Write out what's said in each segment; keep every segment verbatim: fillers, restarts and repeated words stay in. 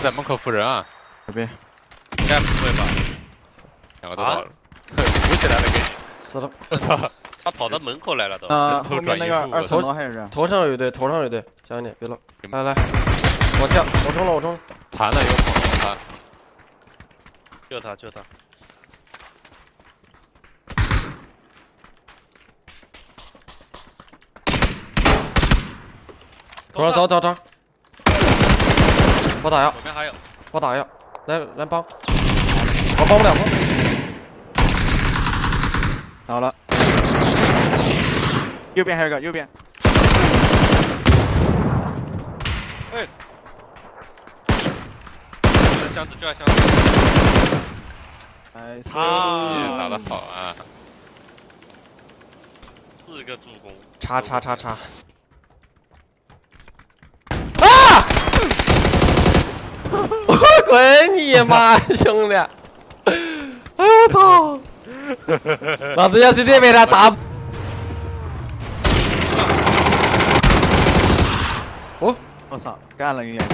他在门口扶人啊！这边应该不会吧？两个都倒了，扶起来了给你。死了！我操！他跑到门口来了都。啊，后面那个二层楼还有人。头上有队，头上有队，小心点，别漏。来来，我跳，我冲了，我冲。弹了有跑了，弹。救他，救他。 走走走走，我打药，左边还有，我打药，来来帮，我帮不了帮，倒了，右边还有个，右边，哎，这箱子这箱子，哎，打得好啊，四个助攻，叉叉叉叉。 滚你妈，兄弟！哎我操！老子要是这边他打，哦，我操，干了一眼。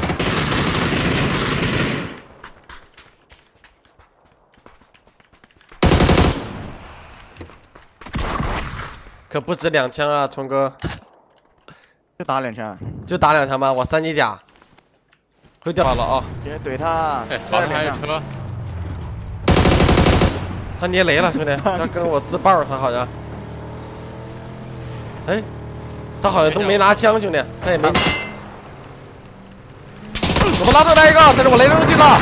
可不止两枪啊，冲哥！就打两枪，就打两枪吧，我三级甲。 会掉了啊！别怼他！哎，旁边还有车。他捏雷了，兄弟，他跟我自爆，他好像。哎，他好像都没拿枪，兄弟，他也没。我们拉出来一个，但是我雷出去了。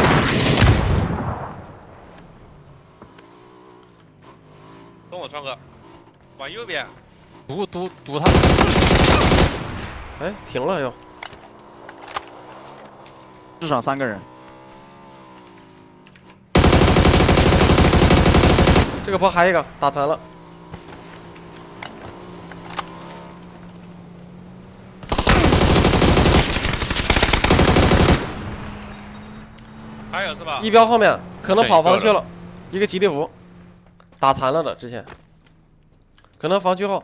跟我川哥，往右边，堵堵堵他。哎，停了又。 至少三个人，这个包还有一个打残了，还有是吧？一标后面可能跑防区了，一个吉利服打残了的之前，可能防区后。